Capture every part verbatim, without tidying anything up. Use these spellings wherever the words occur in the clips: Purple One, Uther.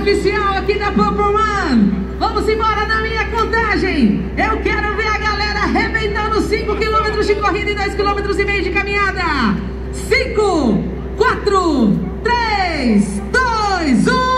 oficial aqui da Purple One. Vamos embora na minha contagem. Eu quero ver a galera arrebentando cinco quilômetros de corrida e dois vírgula cinco quilômetros de caminhada. cinco, quatro, três, dois, um.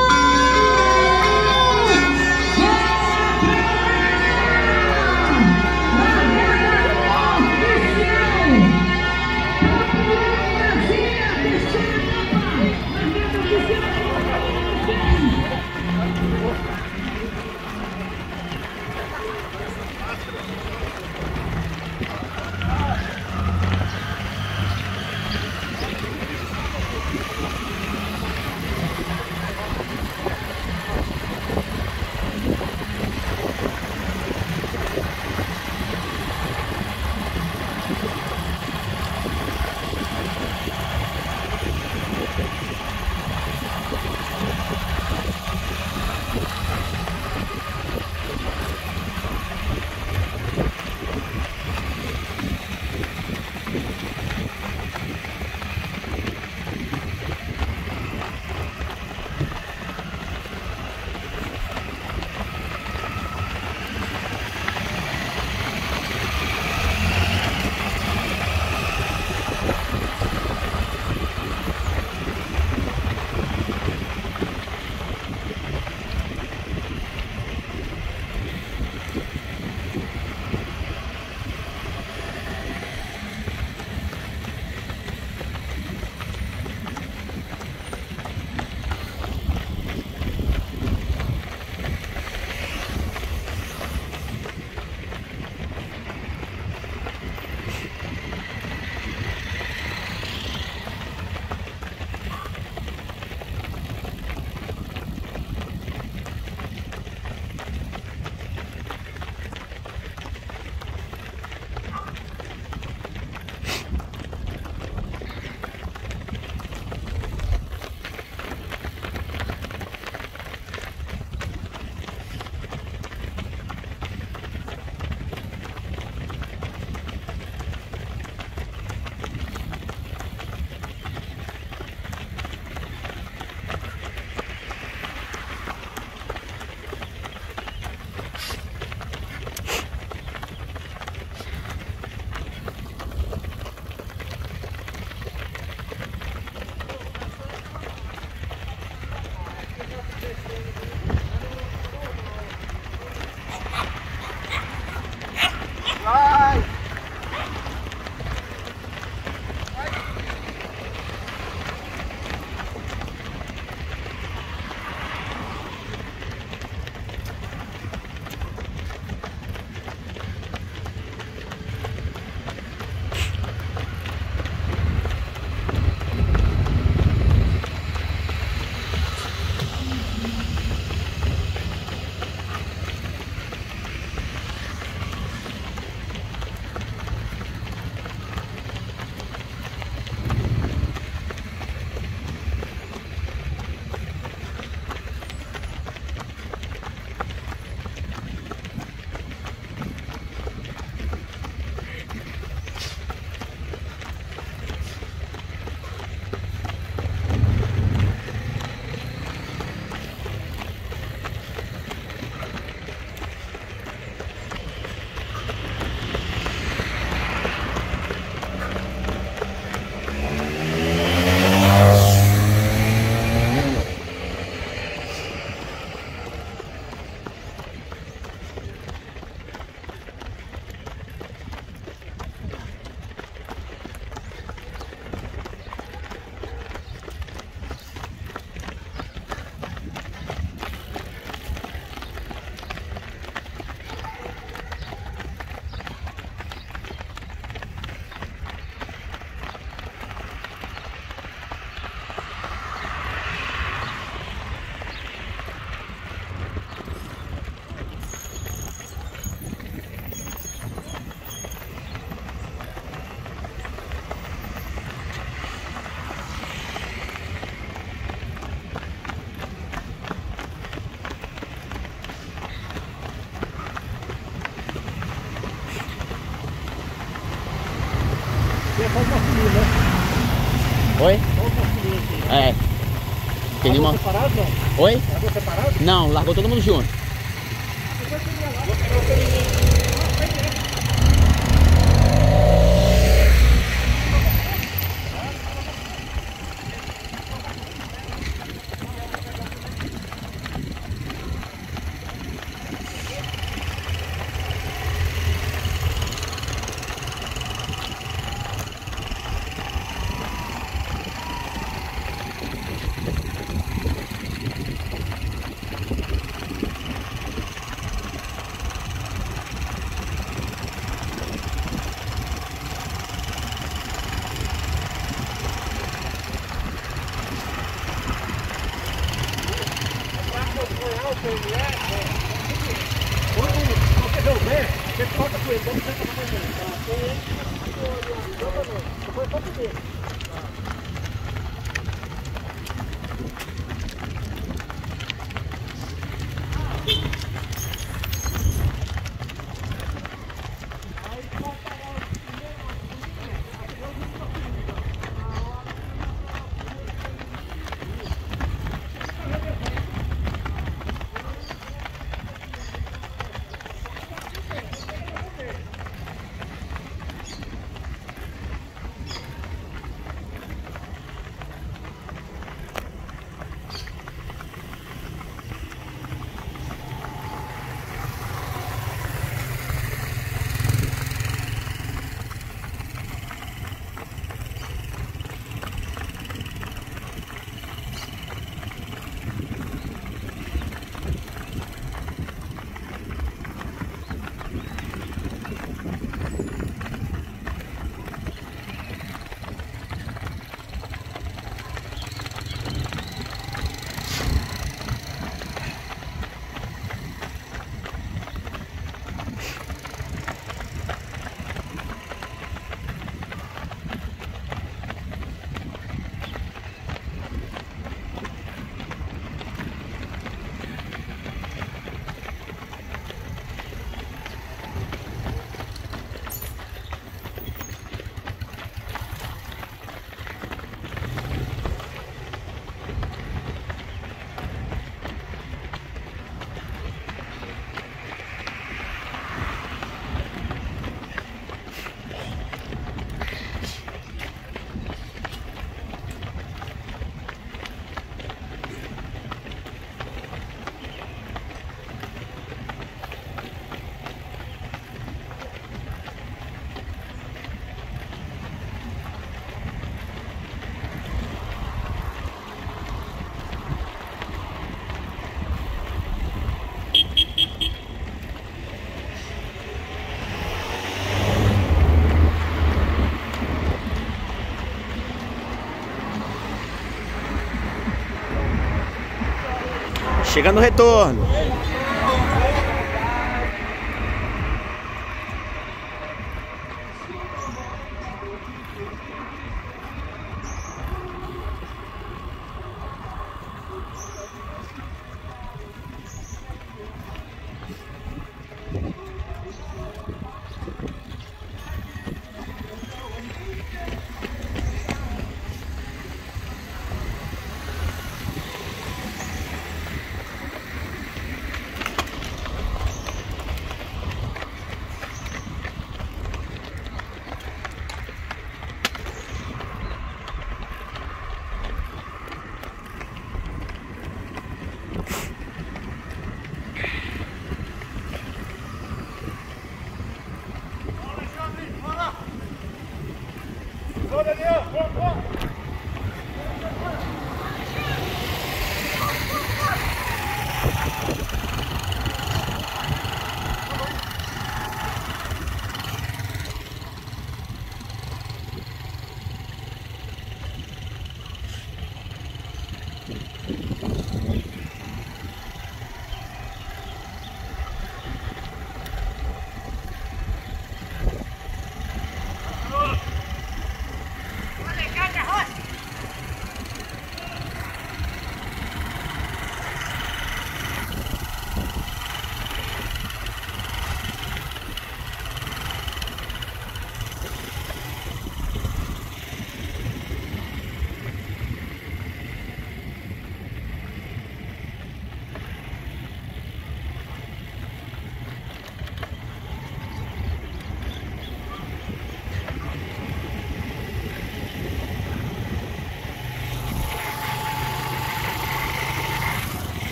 Oi? É. Tem uma... Oi? Largou separado? Não, largou todo mundo junto. Chegando no retorno.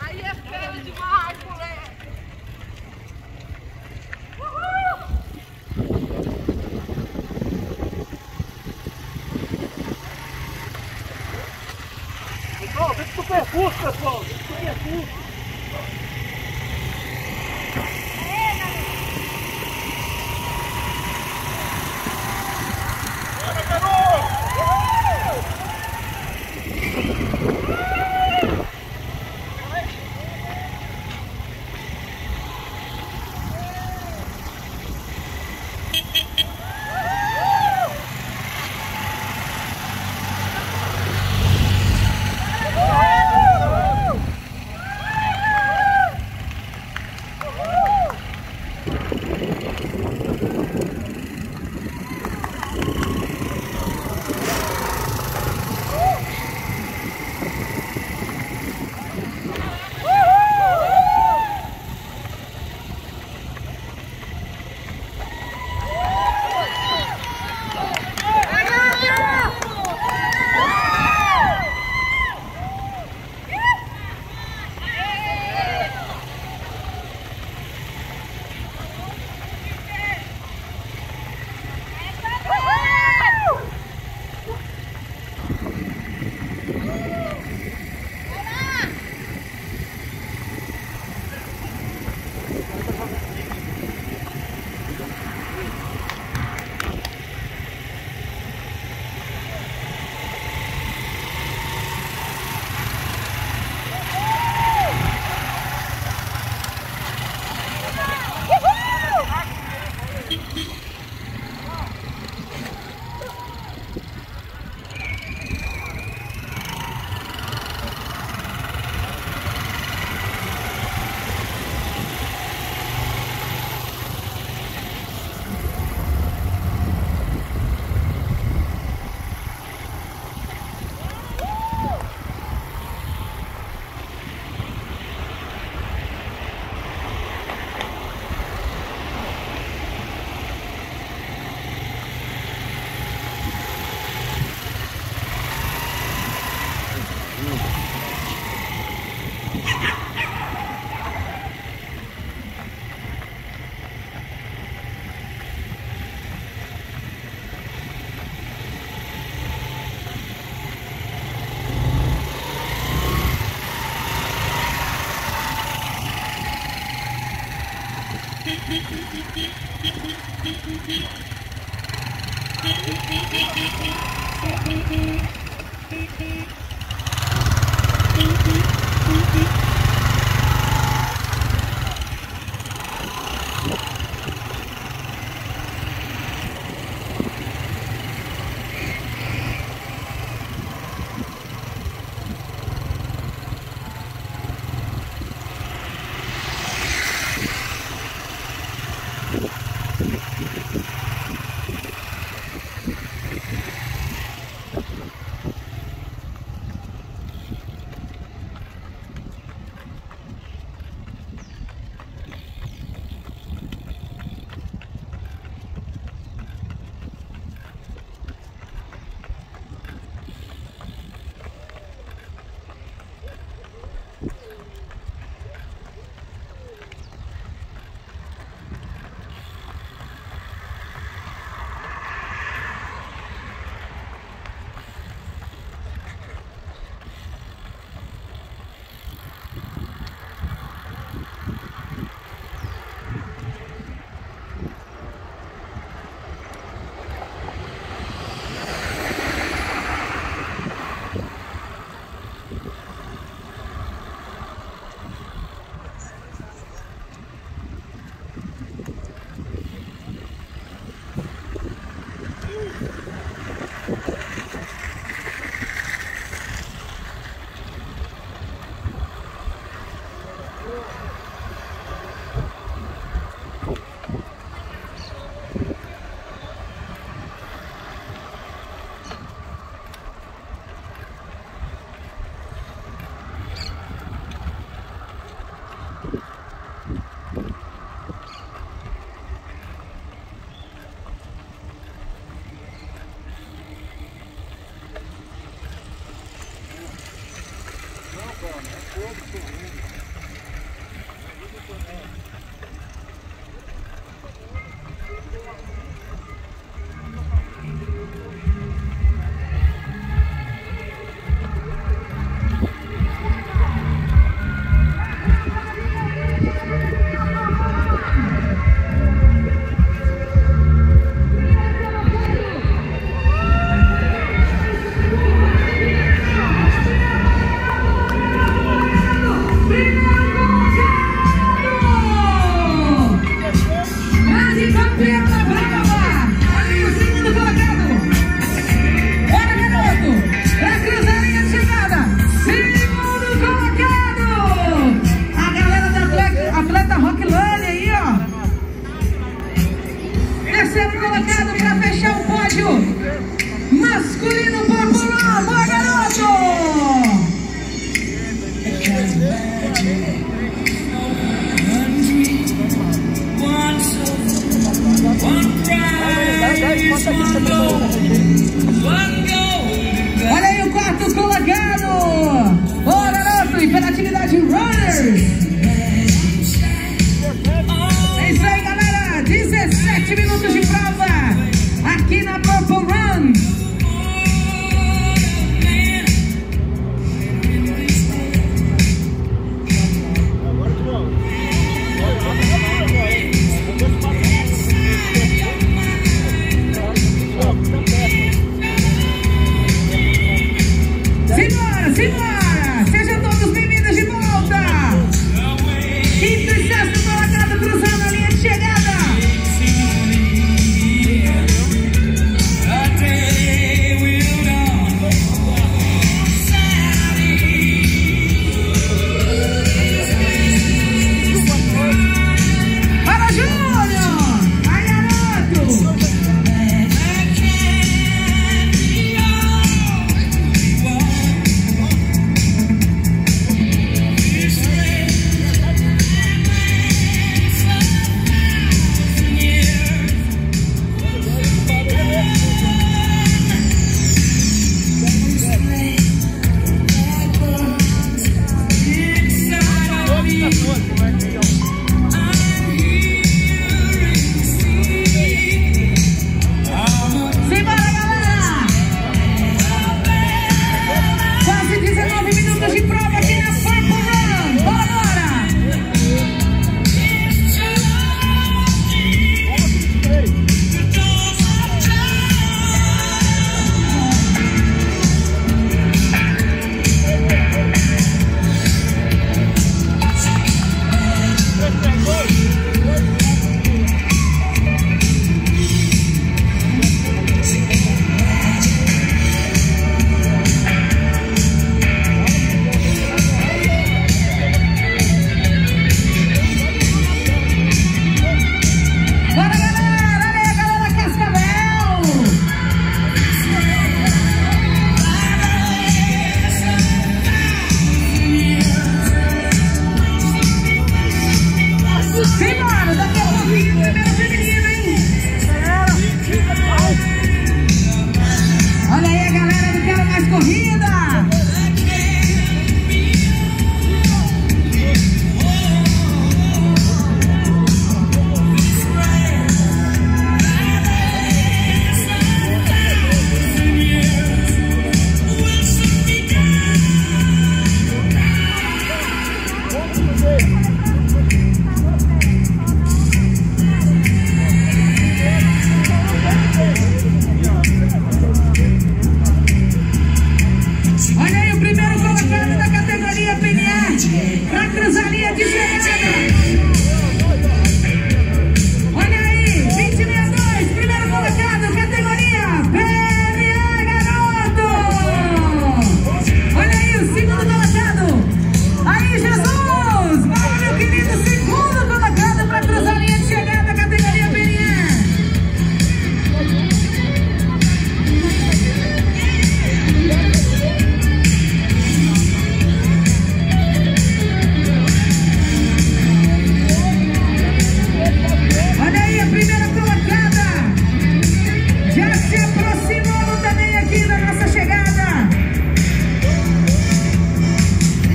Aí é feio demais, moleque! Pessoal, vem pro percurso, pessoal! Vem pro percurso!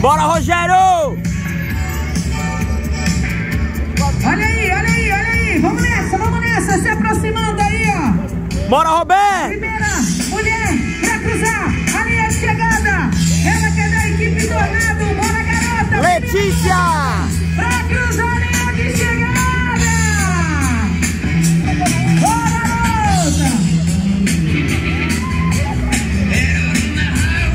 Bora, Rogério! Olha aí, olha aí, olha aí! Vamos nessa, vamos nessa! Se aproximando aí, ó! Bora, Roberto! Primeira mulher pra cruzar! Ali é a chegada! Ela que é da equipe Tornado! Bora, garota! Letícia!